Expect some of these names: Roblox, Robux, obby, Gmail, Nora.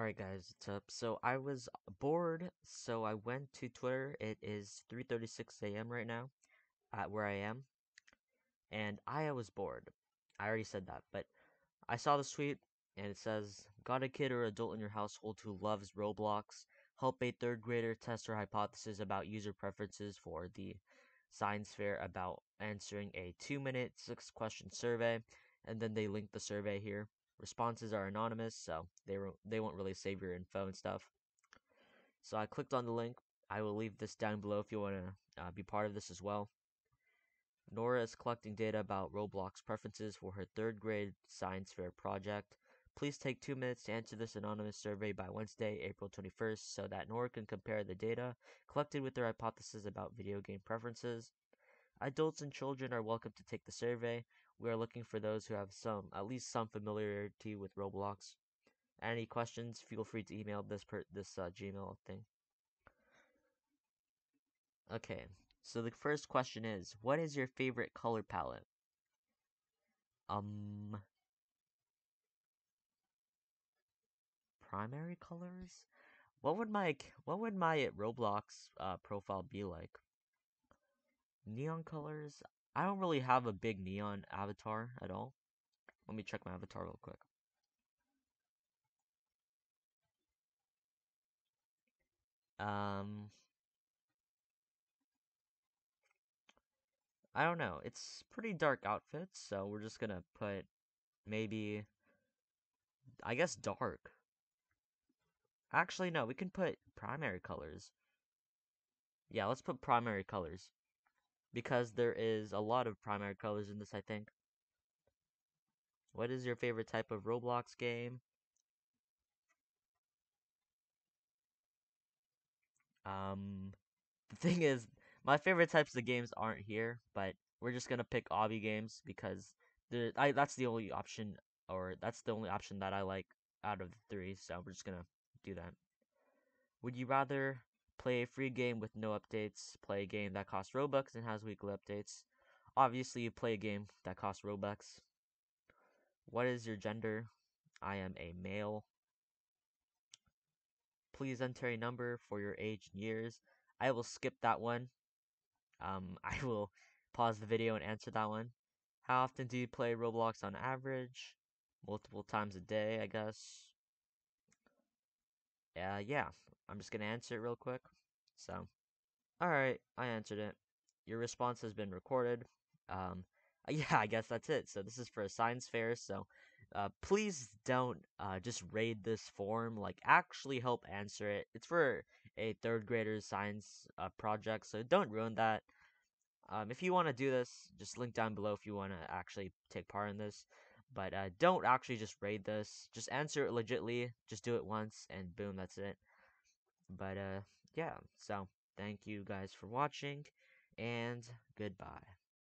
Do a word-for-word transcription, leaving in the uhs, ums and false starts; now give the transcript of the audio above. Alright guys, what's up? So I was bored, so I went to Twitter. It is three thirty-six a m right now, uh, where I am. And I was bored. I already said that, but I saw this tweet, and it says, got a kid or adult in your household who loves Roblox? Help a third grader test her hypothesis about user preferences for the science fair about answering a two-minute, six-question survey. And then they link the survey here. Responses are anonymous, so they they won't really save your info and stuff. So I clicked on the link. I will leave this down below if you want to uh, be part of this as well. Nora is collecting data about Roblox preferences for her third grade science fair project. Please take two minutes to answer this anonymous survey by Wednesday, April twenty-first, so that Nora can compare the data collected with their hypothesis about video game preferences. Adults and children are welcome to take the survey. We are looking for those who have some, at least some familiarity with Roblox. Any questions, feel free to email this per this uh, Gmail thing. Okay, so the first question is, what is your favorite color palette? Um, primary colors? What would my what would my Roblox uh, profile be like? Neon colors. I don't really have a big neon avatar at all. Let me check my avatar real quick. Um, I don't know. It's pretty dark outfits, so we're just gonna put maybe, I guess, dark. Actually, no, we can put primary colors. Yeah, let's put primary colors. Because there is a lot of primary colors in this, I think. What is your favorite type of Roblox game? Um, the thing is, my favorite types of games aren't here, but we're just gonna pick obby games because there. I that's the only option, or that's the only option that I like out of the three. So we're just gonna do that. Would you rather play a free game with no updates, play a game that costs Robux and has weekly updates? Obviously, you play a game that costs Robux. What is your gender? I am a male. Please enter a number for your age and years. I will skip that one. Um, I will pause the video and answer that one. How often do you play Roblox on average? Multiple times a day, I guess. Uh, yeah, I'm just gonna answer it real quick. So, alright, I answered it. Your response has been recorded. Um, yeah, I guess that's it. So this is for a science fair, so uh, please don't uh, just raid this form. Like, actually help answer it. It's for a third grader's science uh, project, so don't ruin that. Um, if you want to do this, just link down below if you want to actually take part in this. But uh, don't actually just raid this. Just answer it legitly. Just do it once, and boom, that's it. But uh, yeah, so thank you guys for watching, and goodbye.